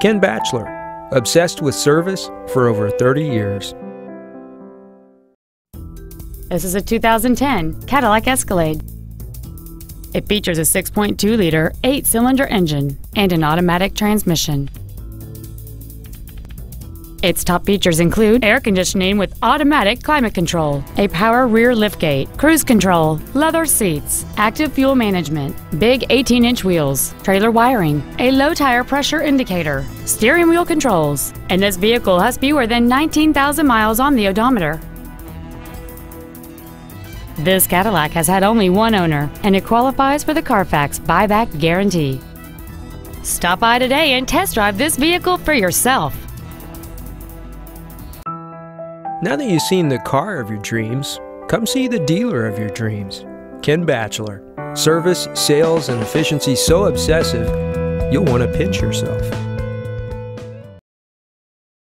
Ken Batchelor, obsessed with service for over 30 years. This is a 2010 Cadillac Escalade. It features a 6.2-liter, 8-cylinder engine and an automatic transmission. Its top features include air conditioning with automatic climate control, a power rear liftgate, cruise control, leather seats, active fuel management, big 18-inch wheels, trailer wiring, a low tire pressure indicator, steering wheel controls, and this vehicle has fewer than 19,000 miles on the odometer. This Cadillac has had only one owner, and it qualifies for the Carfax buyback guarantee. Stop by today and test drive this vehicle for yourself. Now that you've seen the car of your dreams, come see the dealer of your dreams, Ken Batchelor. Service, sales, and efficiency so obsessive, you'll want to pinch yourself.